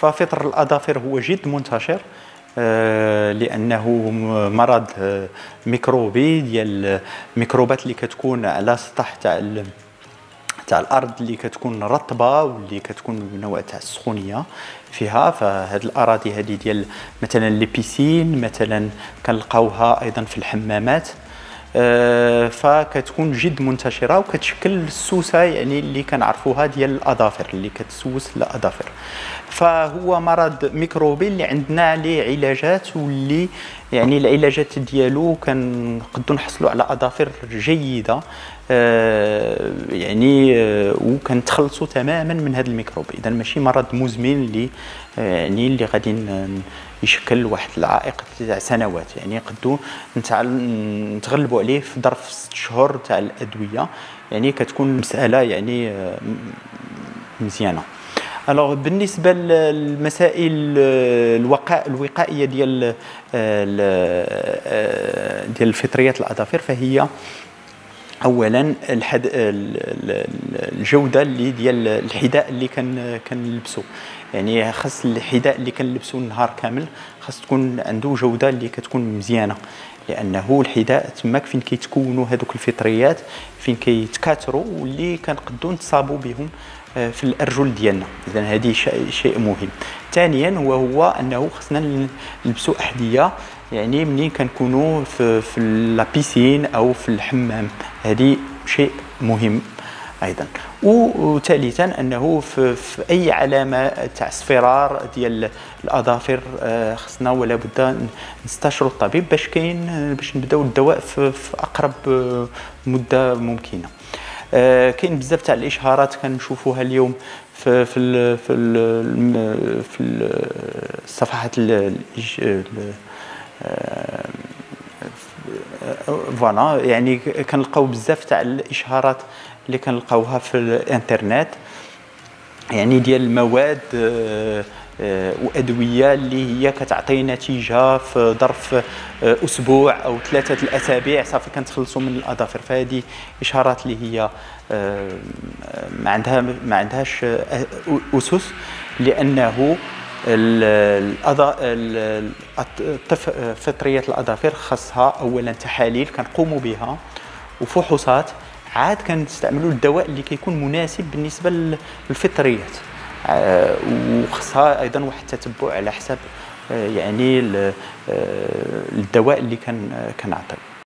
ففطر الأظافر هو جد منتشر لأنه مرض ميكروبي ديال الميكروبات اللي كتكون على سطح تاع الارض اللي كتكون رطبه واللي كتكون نوع تاع السخونيه فيها. فهاد الاراضي هذه ديال مثلا لي بيسين مثلا كنلقاوها ايضا في الحمامات، فكتكون جد منتشره وكتشكل السوسه يعني اللي كنعرفوها ديال الاظافر اللي كتسوس الاظافر. فهو مرض ميكروبي اللي عندنا عليه علاجات، واللي يعني العلاجات ديالو كنقدروا نحصلوا على اظافر جيده يعني وكنتخلصوا تماما من هذا الميكروب. اذا ماشي مرض مزمن اللي يعني اللي غادي يشكل واحد العائق تاع سنوات، يعني نقدروا نتغلبوا عليه في ظرف 6 شهور تاع الادويه، يعني كتكون مساله يعني مزيانه. الوغ بالنسبه للمسائل الوقائيه ديال فطريات الاظافر، فهي اولا الجوده اللي ديال الحذاء اللي كنلبسو، يعني خاص الحذاء اللي كنلبسو النهار كامل خاص تكون عنده جوده اللي كتكون مزيانه، لانه الحذاء تماك فين كيتكونوا هذوك الفطريات فين كيتكاثروا واللي كنقدروا نتصابوا بهم في الارجل ديالنا. اذا هذه شيء مهم. ثانيا وهو انه خصنا نلبسو احذيه يعني منين كنكونوا في لابيسين او في الحمام، هذه شيء مهم ايضا. وثالثا انه في اي علامه تاع اصفرار ديال الاظافر خصنا ولا بد نستشيروا الطبيب باش نبداو الدواء في اقرب مده ممكنه. كاين بزاف تاع الاشهارات كنشوفوها اليوم في الصفحات فوالا، يعني كنلقاو بزاف تاع الاشهارات اللي كنلقاوها في الانترنت، يعني ديال مواد وادويه اللي هي كتعطي نتيجه في ظرف اسبوع او 3 اسابيع صافي كنتخلصوا من الاظافر. فهذه اشهارات اللي هي ما عندهاش اسس، لانه فطرية الأظافر خاصها أولا تحاليل كنقوموا بها وفحوصات، عاد كنستعملوا الدواء اللي كيكون مناسب بالنسبة للفطريات، وخاصها أيضا واحد التتبع على حسب يعني الدواء اللي كنعطيو.